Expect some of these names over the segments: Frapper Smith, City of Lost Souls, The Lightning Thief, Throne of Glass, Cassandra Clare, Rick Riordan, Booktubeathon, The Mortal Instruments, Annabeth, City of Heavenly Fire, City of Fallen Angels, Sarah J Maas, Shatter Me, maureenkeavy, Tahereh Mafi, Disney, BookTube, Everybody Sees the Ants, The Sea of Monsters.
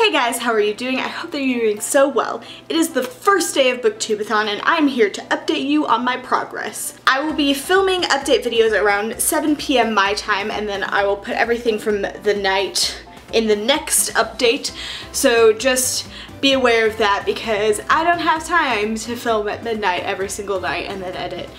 Hey guys, how are you doing? I hope that you're doing so well. It is the first day of Booktubeathon and I'm here to update you on my progress. I will be filming update videos around 7 p.m. my time, and then I will put everything from the night in the next update, so just be aware of that because I don't have time to film at midnight every single night and then edit.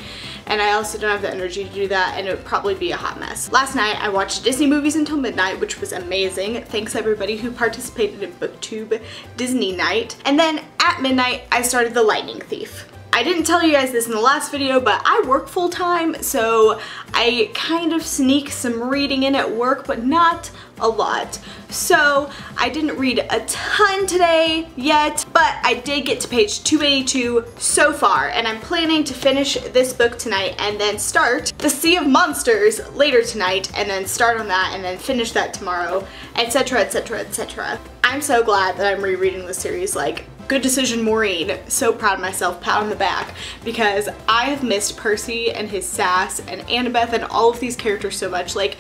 And I also don't have the energy to do that, and it would probably be a hot mess. Last night I watched Disney movies until midnight, which was amazing. Thanks everybody who participated in BookTube Disney night. And then at midnight I started The Lightning Thief. I didn't tell you guys this in the last video, but I work full time, so I kind of sneak some reading in at work, but not a lot. So I didn't read a ton today yet, but I did get to page 282 so far, and I'm planning to finish this book tonight and then start The Sea of Monsters later tonight, and then start on that and then finish that tomorrow, etc, etc, etc. I'm so glad that I'm rereading this series. Like, good decision, Maureen. So proud of myself, pat on the back, because I have missed Percy and his sass and Annabeth and all of these characters so much. Like,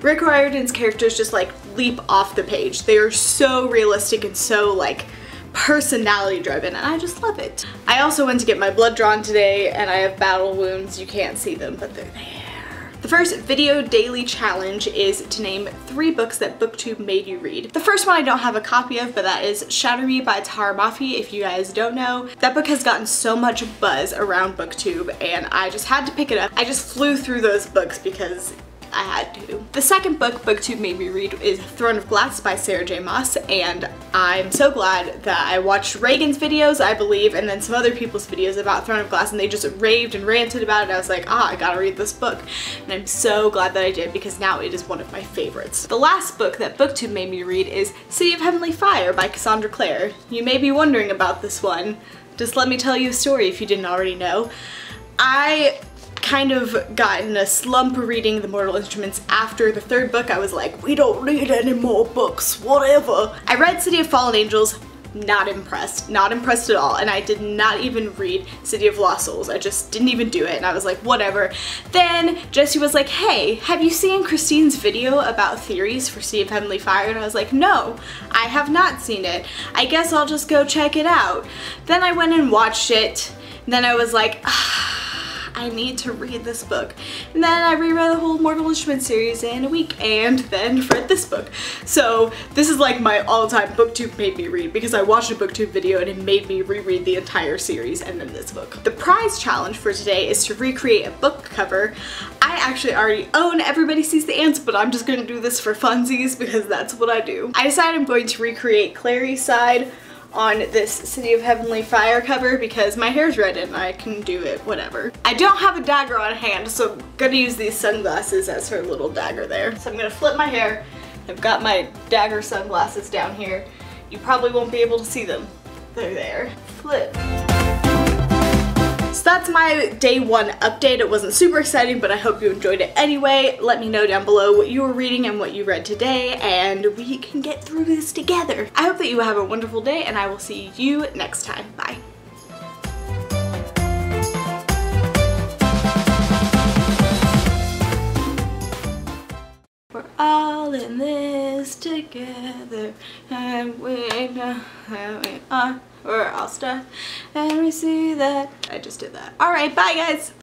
Rick Riordan's characters just like leap off the page. They are so realistic and so like personality driven, and I just love it. I also went to get my blood drawn today, and I have battle wounds. You can't see them, but they're there. The first video daily challenge is to name 3 books that BookTube made you read. The first one I don't have a copy of, but that is Shatter Me by Tahereh Mafi, if you guys don't know. That book has gotten so much buzz around BookTube, and I just had to pick it up. I just flew through those books because I had to. The second book BookTube made me read is Throne of Glass by Sarah J Maas, and I'm so glad that I watched Reagan's videos, I believe, and then some other people's videos about Throne of Glass, and they just raved and ranted about it, and I was like, I gotta read this book. And I'm so glad that I did, because now it is one of my favorites. The last book that BookTube made me read is City of Heavenly Fire by Cassandra Clare. You may be wondering about this one. Just let me tell you a story if you didn't already know. I kind of got in a slump reading The Mortal Instruments after the third book. I was like, we don't need any more books, whatever. I read City of Fallen Angels, not impressed at all, and I did not even read City of Lost Souls. I just didn't even do it, and I was like, whatever. Then Jesse was like, hey, have you seen Christine's video about theories for City of Heavenly Fire? And I was like, no, I have not seen it. I guess I'll just go check it out. Then I went and watched it, and then I was like, I need to read this book. And then I reread the whole Mortal Instruments series in a week, and then read this book. So this is like my all-time BookTube made me read, because I watched a BookTube video and it made me reread the entire series and then this book. The prize challenge for today is to recreate a book cover. I actually already own Everybody Sees the Ants, but I'm just gonna do this for funsies because that's what I do. I decided I'm going to recreate Clary's side on this City of Heavenly Fire cover because my hair's red and I can do it, whatever. I don't have a dagger on hand, so I'm gonna use these sunglasses as her little dagger there. So I'm gonna flip my hair. I've got my dagger sunglasses down here. You probably won't be able to see them. They're there. Flip. So that's my day one update. It wasn't super exciting, but I hope you enjoyed it anyway. Let me know down below what you were reading and what you read today, and we can get through this together. I hope that you have a wonderful day, and I will see you next time. Bye. We're all in this together, and we know that we are. We're all stuck, and we see that. I just did that. All right, bye guys.